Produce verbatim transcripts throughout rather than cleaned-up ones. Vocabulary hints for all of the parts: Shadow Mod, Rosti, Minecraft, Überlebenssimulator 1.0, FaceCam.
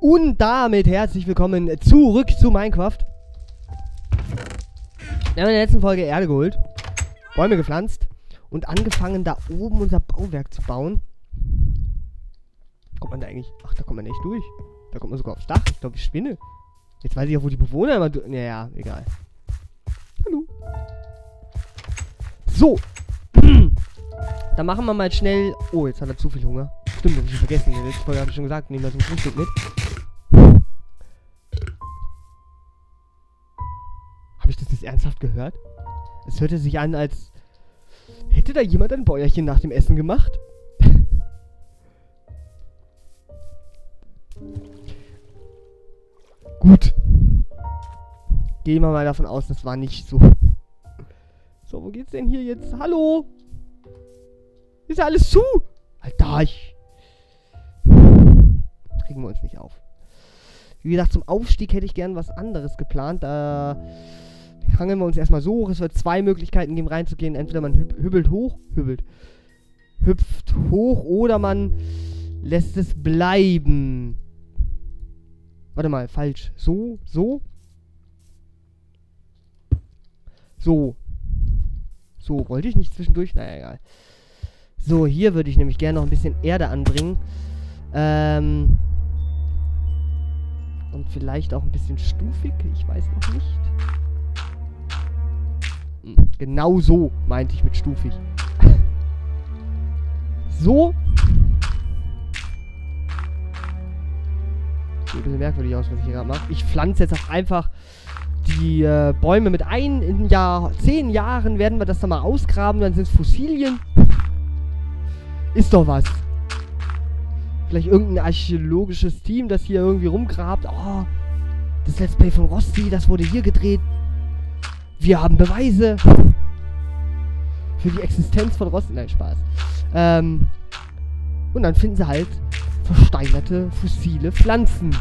Und damit herzlich willkommen zurück zu Minecraft. Wir haben in der letzten Folge Erde geholt, Bäume gepflanzt und angefangen, da oben unser Bauwerk zu bauen. Kommt man da eigentlich... Ach, da kommt man nicht durch. Da kommt man sogar aufs Dach. Ich glaube, ich spinne. Jetzt weiß ich auch, wo die Bewohner immer... Naja, egal. Hallo. So. Dann machen wir mal schnell... Oh, jetzt hat er zu viel Hunger. Stimmt, das hab ich vergessen. In der letzten Folge habe ich schon gesagt, nehmen wir zum Frühstück mit. Habe ich das nicht ernsthaft gehört? Es hörte sich an, als hätte da jemand ein Bäuerchen nach dem Essen gemacht. Gut. Gehen wir mal davon aus, das war nicht so. So, wo geht's denn hier jetzt? Hallo? Ist ja alles zu? Alter, ich... Kriegen wir uns nicht auf. Wie gesagt, zum Aufstieg hätte ich gern was anderes geplant. Da hangeln wir uns erstmal so hoch. Es wird zwei Möglichkeiten geben, reinzugehen. Entweder man hüb hübbelt hoch, hübbelt, hüpft hoch oder man lässt es bleiben. Warte mal, falsch. So, so. So. So, wollte ich nicht zwischendurch? Naja, egal. So, hier würde ich nämlich gerne noch ein bisschen Erde anbringen. Ähm... Und vielleicht auch ein bisschen stufig, ich weiß noch nicht. Hm, genau so meinte ich mit stufig. So. Sieht ein bisschen merkwürdig aus, was ich hier gerade mache. Ich pflanze jetzt auch einfach die äh, Bäume mit ein. In Jahr, zehn Jahren werden wir das dann mal ausgraben, dann sind es Fossilien. Ist doch was. Vielleicht irgendein archäologisches Team, das hier irgendwie rumgrabt. Oh, das Let's Play von Rosti, das wurde hier gedreht. Wir haben Beweise für die Existenz von Rosti. Nein, Spaß. Ähm, und dann finden sie halt versteinerte, fossile Pflanzen.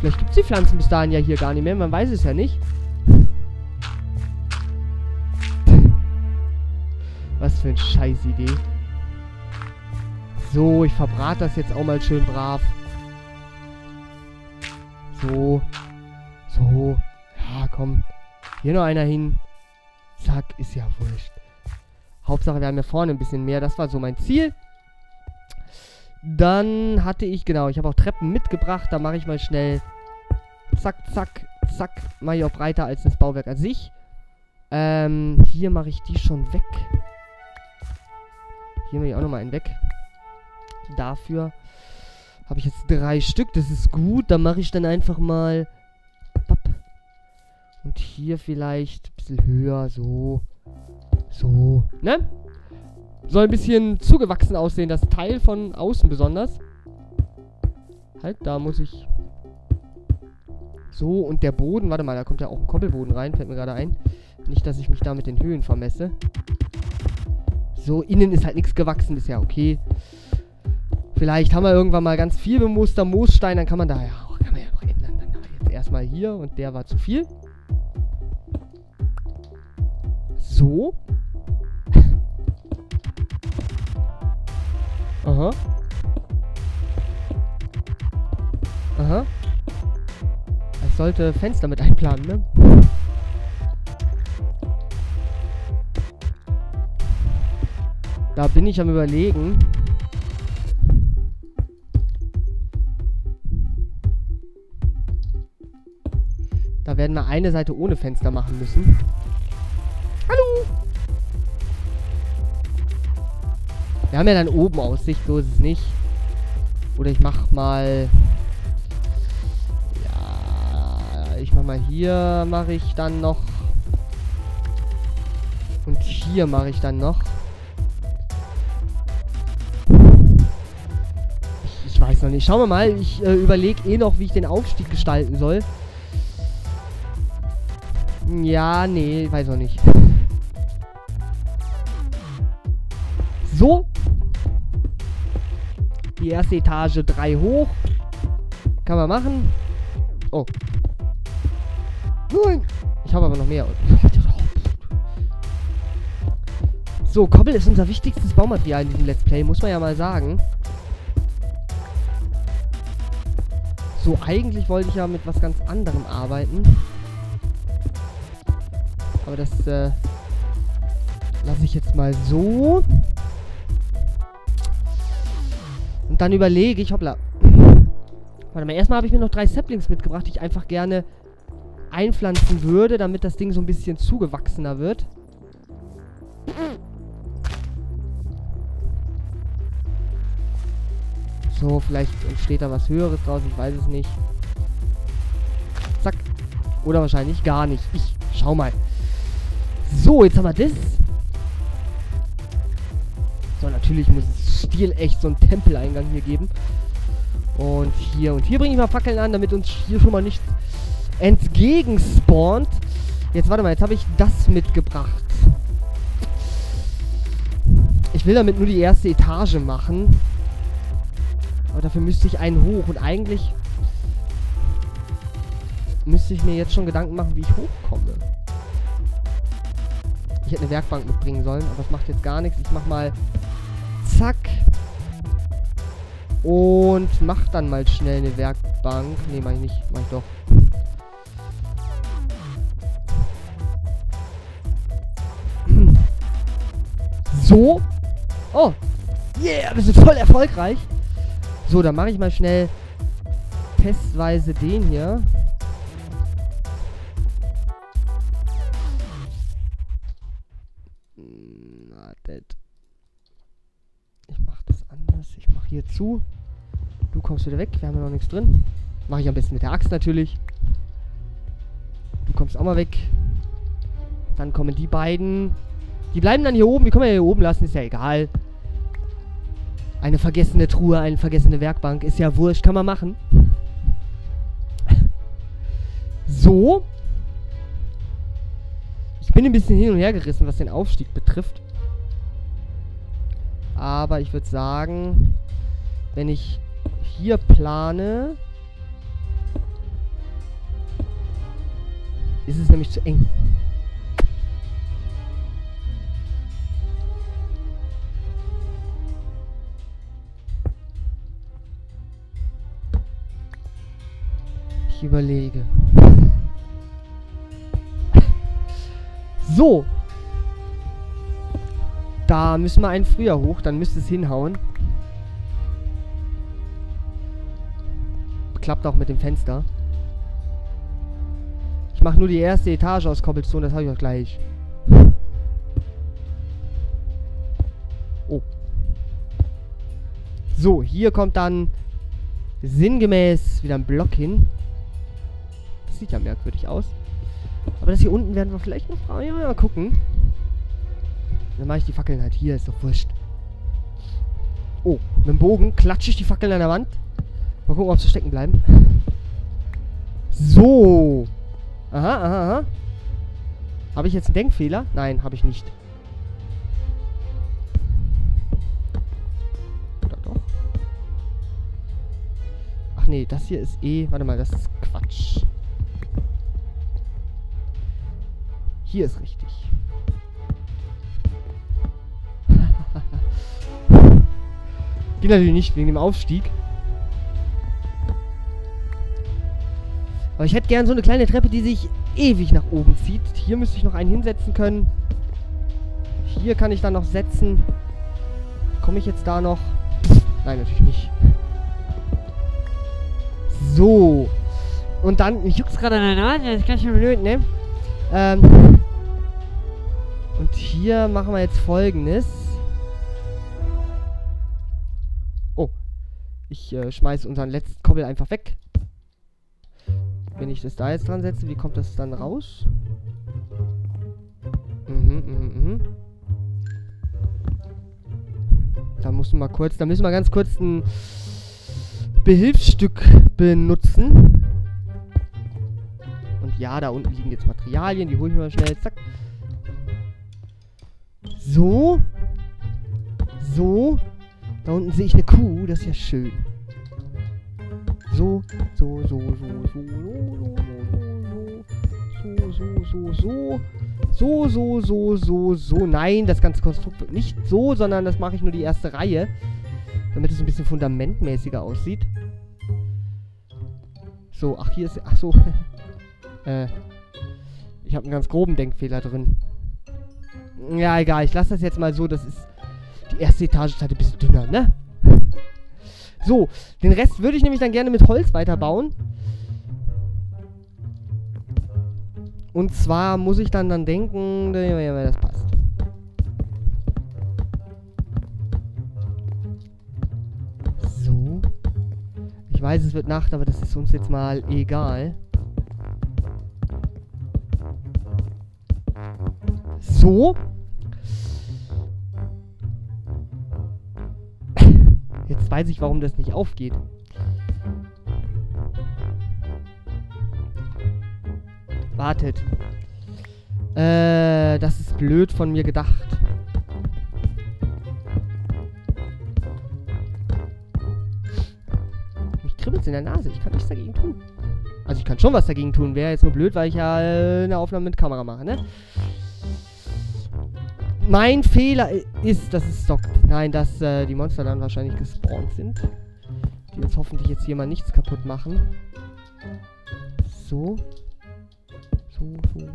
Vielleicht gibt es die Pflanzen bis dahin ja hier gar nicht mehr. Man weiß es ja nicht. Was für eine Scheißidee. So, ich verbrate das jetzt auch mal schön brav. So. So. Ja, komm. Hier noch einer hin. Zack, ist ja wurscht. Hauptsache, wir haben ja vorne ein bisschen mehr. Das war so mein Ziel. Dann hatte ich, genau, ich habe auch Treppen mitgebracht. Da mache ich mal schnell zack, zack, zack. Mache ich auch breiter als das Bauwerk an sich. Ähm, hier mache ich die schon weg. Hier mache ich auch nochmal einen weg. Dafür habe ich jetzt drei Stück. Das ist gut. Da mache ich dann einfach mal... Papp. Und hier vielleicht ein bisschen höher. So. So. Ne? Soll ein bisschen zugewachsen aussehen. Das Teil von außen besonders. Halt, da muss ich... So, und der Boden. Warte mal, da kommt ja auch ein Koppelboden rein. Fällt mir gerade ein. Nicht, dass ich mich da mit den Höhen vermesse. So, innen ist halt nichts gewachsen. Ist ja okay. Vielleicht haben wir irgendwann mal ganz viel bemuster Moosstein, dann kann man da ja auch, kann man ja noch ändern. Dann jetzt erstmal hier und der war zu viel. So. Aha. Aha. Ich sollte Fenster mit einplanen, ne? Da bin ich am Überlegen. Da werden wir eine Seite ohne Fenster machen müssen. Hallo! Wir haben ja dann oben Aussicht, so ist es nicht. Oder ich mach mal... Ja... Ich mach mal hier, mache ich dann noch... Und hier mache ich dann noch... Ich, ich weiß noch nicht. Schauen wir mal, ich äh, überlege eh noch, wie ich den Aufstieg gestalten soll. Ja, nee, weiß auch nicht. So. Die erste Etage drei hoch. Kann man machen. Oh. Ich habe aber noch mehr. So, Koppel ist unser wichtigstes Baumaterial in diesem Let's Play, muss man ja mal sagen. So, eigentlich wollte ich ja mit was ganz anderem arbeiten. Aber das äh, lasse ich jetzt mal so. Und dann überlege ich, hoppla. Warte mal, erstmal habe ich mir noch drei Saplings mitgebracht, die ich einfach gerne einpflanzen würde, damit das Ding so ein bisschen zugewachsener wird. So, vielleicht entsteht da was Höheres draus, ich weiß es nicht. Zack. Oder wahrscheinlich gar nicht. Ich schau mal. So, jetzt haben wir das. So, natürlich muss es stilecht so einen Tempeleingang hier geben. Und hier. Und hier bringe ich mal Fackeln an, damit uns hier schon mal nichts entgegen spawnt. Jetzt, warte mal, jetzt habe ich das mitgebracht. Ich will damit nur die erste Etage machen. Aber dafür müsste ich einen hoch. Und eigentlich müsste ich mir jetzt schon Gedanken machen, wie ich hochkomme. Ich hätte eine Werkbank mitbringen sollen, aber das macht jetzt gar nichts. Ich mach mal zack. Und mach dann mal schnell eine Werkbank. Ne, mach ich nicht. Mach ich doch. So. Oh. Yeah, wir sind voll erfolgreich. So, dann mache ich mal schnell testweise den hier. Wartet. Ich mache das anders. Ich mache hier zu. Du kommst wieder weg. Wir haben ja noch nichts drin. Mache ich am besten mit der Axt natürlich. Du kommst auch mal weg. Dann kommen die beiden. Die bleiben dann hier oben. Die können wir hier oben lassen. Ist ja egal. Eine vergessene Truhe, eine vergessene Werkbank. Ist ja wurscht, kann man machen. So. Ich bin ein bisschen hin und her gerissen, was den Aufstieg betrifft. Aber ich würde sagen, wenn ich hier plane, ist es nämlich zu eng. Überlege. So. Da müssen wir einen früher hoch, dann müsste es hinhauen. Klappt auch mit dem Fenster. Ich mache nur die erste Etage aus Cobblestone, das habe ich auch gleich. Oh. So, hier kommt dann sinngemäß wieder ein Block hin. Sieht ja merkwürdig aus. Aber das hier unten werden wir vielleicht noch fragen. Ja, mal gucken. Dann mache ich die Fackeln halt hier. Ist doch wurscht. Oh, mit dem Bogen klatsche ich die Fackeln an der Wand. Mal gucken, ob sie stecken bleiben. So. Aha, aha, aha. Habe ich jetzt einen Denkfehler? Nein, habe ich nicht. Oder doch? Ach nee, das hier ist eh... Warte mal, das ist Quatsch. Hier ist richtig. Geht natürlich nicht wegen dem Aufstieg. Aber ich hätte gern so eine kleine Treppe, die sich ewig nach oben zieht. Hier müsste ich noch einen hinsetzen können. Hier kann ich dann noch setzen. Komme ich jetzt da noch? Nein, natürlich nicht. So. Und dann... Ich juck's gerade an der Nase. Das ist ganz schön blöd, ne? Ähm... Und hier machen wir jetzt Folgendes. Oh. Ich äh, schmeiße unseren letzten Kobbel einfach weg. Wenn ich das da jetzt dran setze, wie kommt das dann raus? Mhm, mhm, mhm. Da müssen wir kurz, da müssen wir ganz kurz ein Behilfsstück benutzen. Und ja, da unten liegen jetzt Materialien, die hole ich mal schnell. Zack. So. So. Da unten sehe ich eine Kuh. Das ist ja schön. So. So, so, so, so, so, so, so, so, so, so, so, so, so, so. Nein, das ganze Konstrukt wird nicht so, sondern das mache ich nur die erste Reihe. Damit es ein bisschen fundamentmäßiger aussieht. So, ach hier ist... Ach so. äh, ich habe einen ganz groben Denkfehler drin. Ja, egal. Ich lasse das jetzt mal so. Das ist... Die erste Etage ist halt ein bisschen dünner, ne? So, den Rest würde ich nämlich dann gerne mit Holz weiterbauen. Und zwar muss ich dann dann denken... Ja, das passt. So. Ich weiß, es wird Nacht, aber das ist uns jetzt mal egal. So. Jetzt weiß ich, warum das nicht aufgeht. Wartet. Äh, das ist blöd von mir gedacht. Mich kribbelt's in der Nase. Ich kann nichts dagegen tun. Also ich kann schon was dagegen tun. Wäre jetzt nur blöd, weil ich ja eine Aufnahme mit Kamera mache, ne? Mein Fehler ist, dass es stockt. Nein, dass äh, die Monster dann wahrscheinlich gespawnt sind. Die uns hoffentlich jetzt hier mal nichts kaputt machen. So. So, so,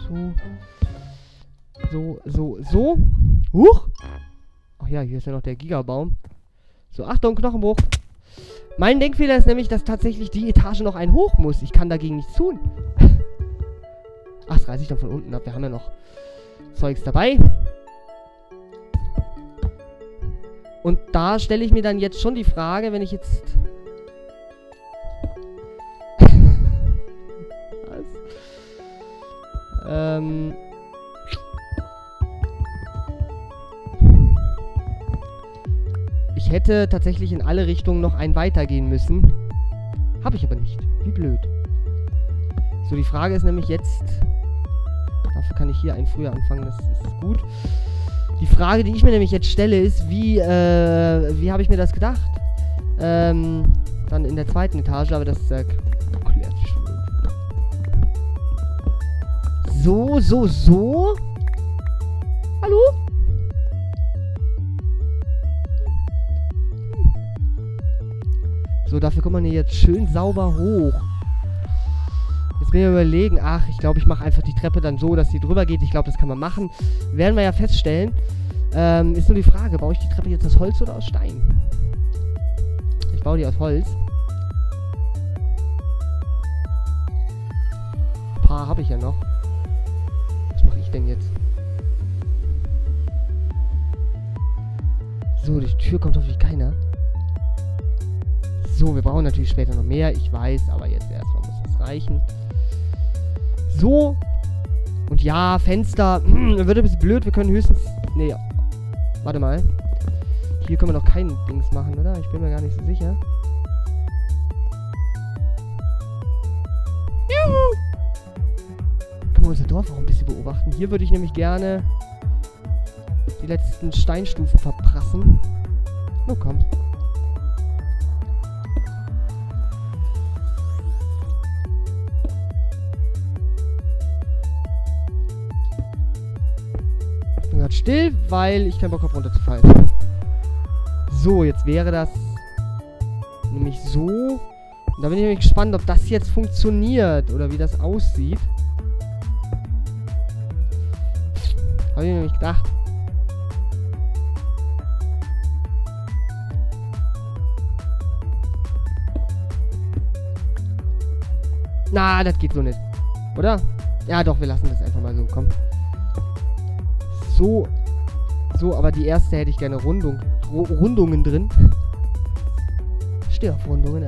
so, so, so, so, so, so, so, so. Huch! Ach ja, hier ist ja noch der Gigabaum. So, Achtung, Knochenbruch. Mein Denkfehler ist nämlich, dass tatsächlich die Etage noch ein hoch muss. Ich kann dagegen nichts tun. Ach, das reiße ich dann von unten ab. Wir haben ja noch Zeugs dabei. Und da stelle ich mir dann jetzt schon die Frage, wenn ich jetzt... Was? Ähm... Ich hätte tatsächlich in alle Richtungen noch ein weitergehen müssen. Habe ich aber nicht. Wie blöd. So, die Frage ist nämlich jetzt... Dafür kann ich hier einen früher anfangen, das ist gut. Die Frage, die ich mir nämlich jetzt stelle, ist, wie, äh, wie habe ich mir das gedacht? Ähm, dann in der zweiten Etage, aber das äh, klärt sich schon. So, so, so. Hallo? So, dafür kommt man hier jetzt schön sauber hoch. Jetzt will ich überlegen, ach, ich glaube, ich mache einfach die Treppe dann so, dass sie drüber geht. Ich glaube, das kann man machen. Werden wir ja feststellen. Ähm, ist nur die Frage, baue ich die Treppe jetzt aus Holz oder aus Stein? Ich baue die aus Holz. Ein paar habe ich ja noch. Was mache ich denn jetzt? So, durch die Tür kommt hoffentlich keiner. So, wir brauchen natürlich später noch mehr. Ich weiß, aber jetzt erstmal muss das reichen. So. Und ja, Fenster. Hm, wird ein bisschen blöd. Wir können höchstens... Nee. Warte mal. Hier können wir noch keinen Dings machen, oder? Ich bin mir gar nicht so sicher. Juhu! Können wir unser Dorf auch ein bisschen beobachten? Hier würde ich nämlich gerne die letzten Steinstufen verprassen. Nun komm. Still, weil ich keinen Bock habe, runterzufallen. So, jetzt wäre das nämlich so. Und da bin ich nämlich gespannt, ob das jetzt funktioniert oder wie das aussieht. Habe ich nämlich gedacht. Na, das geht so nicht. Oder? Ja, doch, wir lassen das einfach mal so. Komm. So, so, aber die erste hätte ich gerne Rundung, Rundungen drin. Steh auf Rundungen.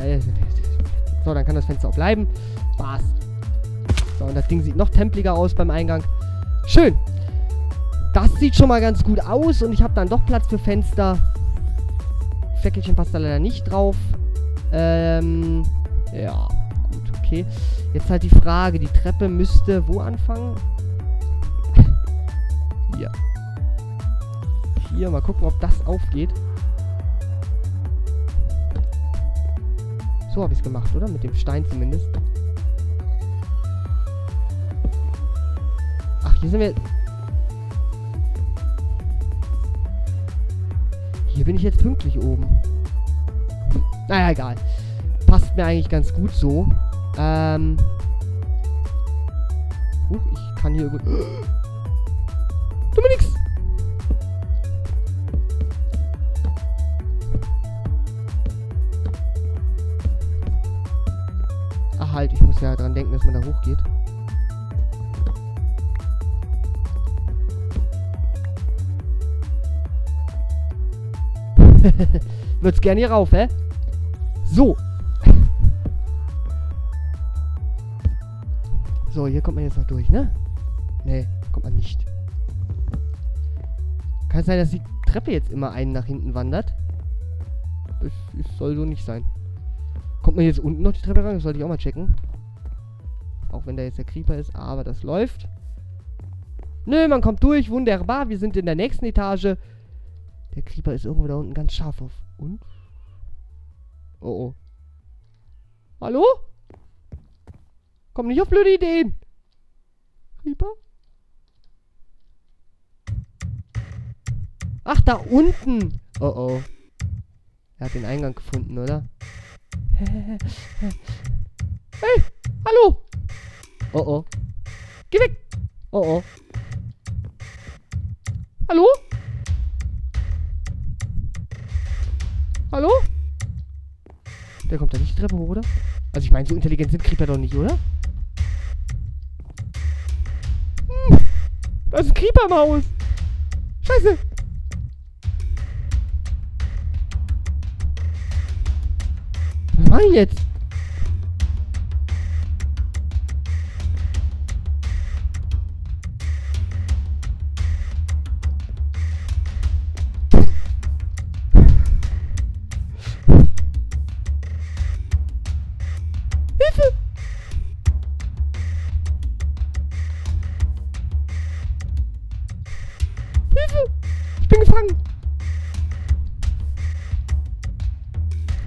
So, dann kann das Fenster auch bleiben. Spaß. So, und das Ding sieht noch templiger aus beim Eingang. Schön. Das sieht schon mal ganz gut aus und ich habe dann doch Platz für Fenster. Fleckelchen passt da leider nicht drauf. Ähm, ja, gut, okay. Jetzt halt die Frage, die Treppe müsste wo anfangen? Hier. Hier, mal gucken, ob das aufgeht. So habe ich es gemacht, oder? Mit dem Stein zumindest. Ach, hier sind wir... Hier bin ich jetzt pünktlich oben. Hm. Naja, egal. Passt mir eigentlich ganz gut so. Ähm. Huch, ich kann hier. Dominik! Ach halt, ich muss ja dran denken, dass man da hochgeht. Würd's gerne hier rauf, hä? So. So, hier kommt man jetzt noch durch, ne? Ne, kommt man nicht. Kann es sein, dass die Treppe jetzt immer einen nach hinten wandert? Das, das soll so nicht sein. Kommt man jetzt unten noch die Treppe ran? Das sollte ich auch mal checken. Auch wenn da jetzt der Creeper ist, aber das läuft. Nö, man kommt durch, wunderbar. Wir sind in der nächsten Etage. Der Creeper ist irgendwo da unten ganz scharf auf uns. Oh oh. Hallo? Komm nicht auf blöde Ideen. Creeper? Ach, da unten. Oh oh. Er hat den Eingang gefunden, oder? Hey, hallo. Oh oh. Geh weg. Oh oh. Hallo? Hallo? Der kommt da nicht die Treppe hoch, oder? Also ich meine, so intelligent sind Creeper doch nicht, oder? Hm, da ist ein Creeper im Haus. Scheiße. Was mach ich jetzt?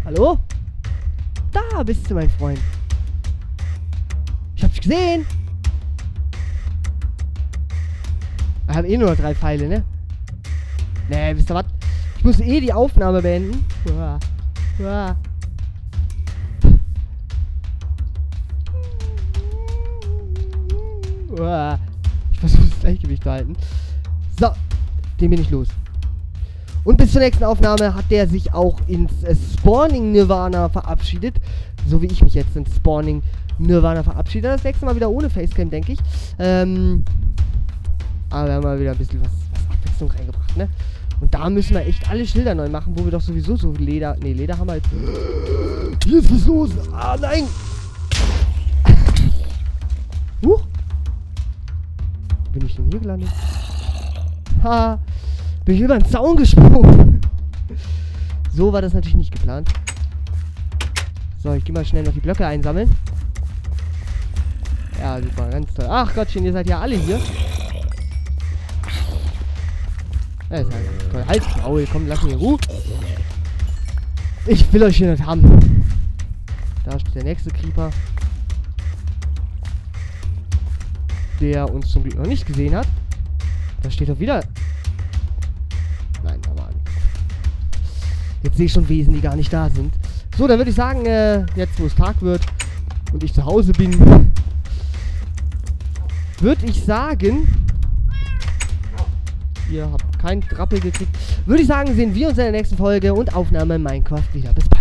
Hallo? Da bist du, mein Freund. Ich hab's gesehen. Wir haben eh nur noch drei Pfeile, ne? Ne, wisst ihr was? Ich muss eh die Aufnahme beenden. Uah. Uah. Uah. Ich versuche das Gleichgewicht zu halten. So, den bin ich los. Und bis zur nächsten Aufnahme hat der sich auch ins äh, Spawning-Nirvana verabschiedet. So wie ich mich jetzt ins Spawning-Nirvana verabschiede. Das nächste Mal wieder ohne Facecam, denke ich. Ähm, aber wir haben mal wieder ein bisschen was, was Abwechslung reingebracht, ne? Und da müssen wir echt alle Schilder neu machen, wo wir doch sowieso so Leder... Ne, Leder haben wir jetzt... Hier ist was los! Ah, nein! Huch! Wo bin ich denn hier gelandet? Ha! Bin ich über den Zaun gesprungen. So war das natürlich nicht geplant. So, ich gehe mal schnell noch die Blöcke einsammeln. Ja, super, ganz toll. Ach Gottchen, ihr seid ja alle hier. Ja, ist halt ganz toll. Halt, Maul, komm, lass mich in Ruhe. Ich will euch hier nicht haben. Da steht der nächste Creeper. Der uns zum Glück noch nicht gesehen hat. Da steht doch wieder... Jetzt sehe ich schon Wesen, die gar nicht da sind. So, dann würde ich sagen, äh, jetzt wo es Tag wird und ich zu Hause bin, würde ich sagen, ihr habt keinen Drappel gekriegt, würde ich sagen, sehen wir uns in der nächsten Folge und Aufnahme Minecraft wieder. Bis bald.